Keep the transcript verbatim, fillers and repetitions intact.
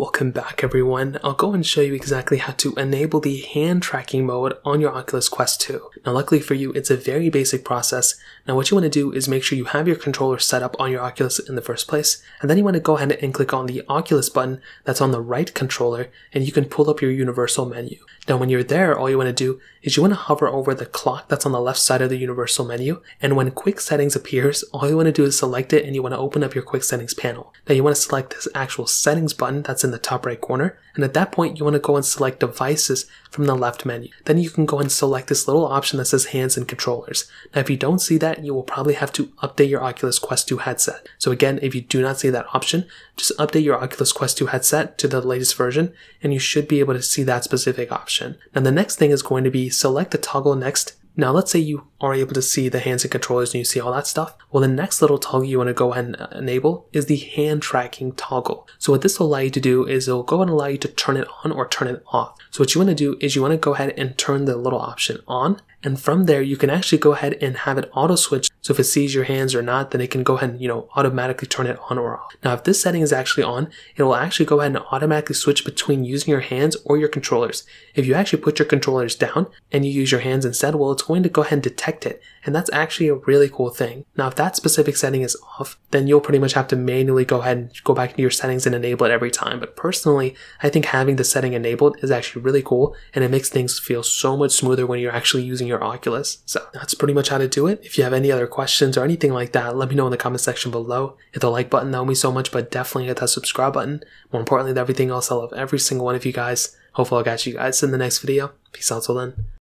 Welcome back everyone, I'll go and show you exactly how to enable the hand tracking mode on your Oculus Quest two. Now luckily for you, it's a very basic process. Now what you want to do is make sure you have your controller set up on your Oculus in the first place, and then you want to go ahead and click on the Oculus button that's on the right controller, and you can pull up your universal menu. Now when you're there, all you want to do is you want to hover over the clock that's on the left side of the universal menu, and when quick settings appears, all you want to do is select it and you want to open up your quick settings panel. Now you want to select this actual settings button that's in in the top right corner, and at that point you want to go and select devices from the left menu. Then you can go and select this little option that says hands and controllers. Now if you don't see that, you will probably have to update your Oculus Quest two headset. So again, if you do not see that option, just update your Oculus Quest two headset to the latest version and you should be able to see that specific option. Now the next thing is going to be select the toggle next. Now let's say you are able to see the hands and controllers and you see all that stuff. Well, the next little toggle you want to go ahead and enable is the hand tracking toggle. So what this will allow you to do is it'll go and allow you to turn it on or turn it off. So what you want to do is you want to go ahead and turn the little option on, and from there you can actually go ahead and have it auto switch. So if it sees your hands or not, then it can go ahead and, you know, automatically turn it on or off. Now if this setting is actually on, it will actually go ahead and automatically switch between using your hands or your controllers. If you actually put your controllers down and you use your hands instead, well, it's going to go ahead and detect it, and that's actually a really cool thing. Now if that specific setting is off, then you'll pretty much have to manually go ahead and go back into your settings and enable it every time. But personally, I think having the setting enabled is actually really cool, and it makes things feel so much smoother when you're actually using your Oculus. So that's pretty much how to do it. If you have any other questions or anything like that, let me know in the comment section below. Hit the like button, that would mean so much, but definitely hit that subscribe button. More importantly than everything else, I love every single one of you guys. Hopefully I'll catch you guys in the next video. Peace out till then.